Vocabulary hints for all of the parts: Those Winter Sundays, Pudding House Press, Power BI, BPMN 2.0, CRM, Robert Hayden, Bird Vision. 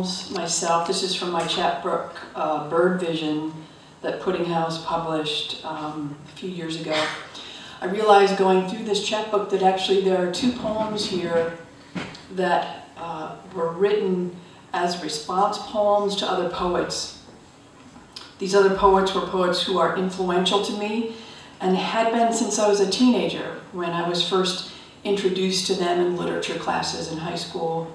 poems myself. This is from my chapbook, Bird Vision, that Pudding House published a few years ago. I realized going through this chapbook that actually there are two poems here that were written as response poems to other poets. These other poets were poets who are influential to me and had been since I was a teenager, when I was first introduced to them in literature classes in high school.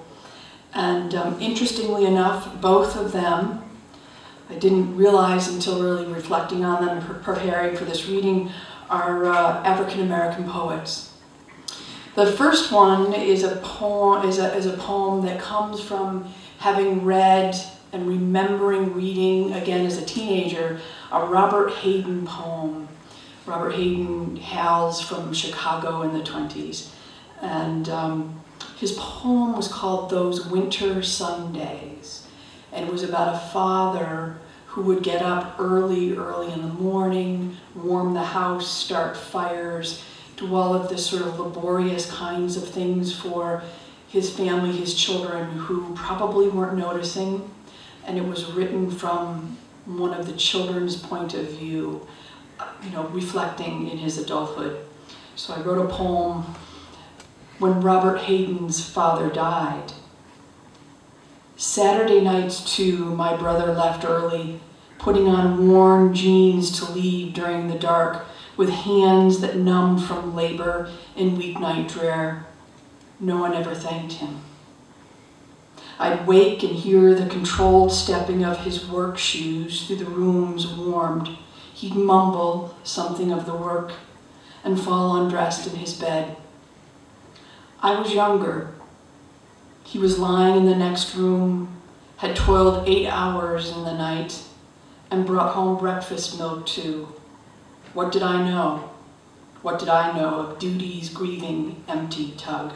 And interestingly enough, both of them, I didn't realize until really reflecting on them and preparing for this reading, are African-American poets. The first one is a poem that comes from having read and remembering reading, again as a teenager, a Robert Hayden poem. Robert Hayden hails from Chicago in the 1920s. And his poem was called Those Winter Sundays. And it was about a father who would get up early in the morning, warm the house, start fires, do all of this sort of laborious kinds of things for his family, his children, who probably weren't noticing. And it was written from one of the children's point of view, you know, reflecting in his adulthood. So I wrote a poem when Robert Hayden's father died. Saturday nights too, my brother left early, putting on worn jeans to leave during the dark, with hands that numbed from labor in weeknight drear. No one ever thanked him. I'd wake and hear the controlled stepping of his work shoes through the rooms warmed. He'd mumble something of the work and fall undressed in his bed. I was younger. He was lying in the next room, had toiled 8 hours in the night, and brought home breakfast milk too. What did I know? What did I know of duty's grieving, empty tug?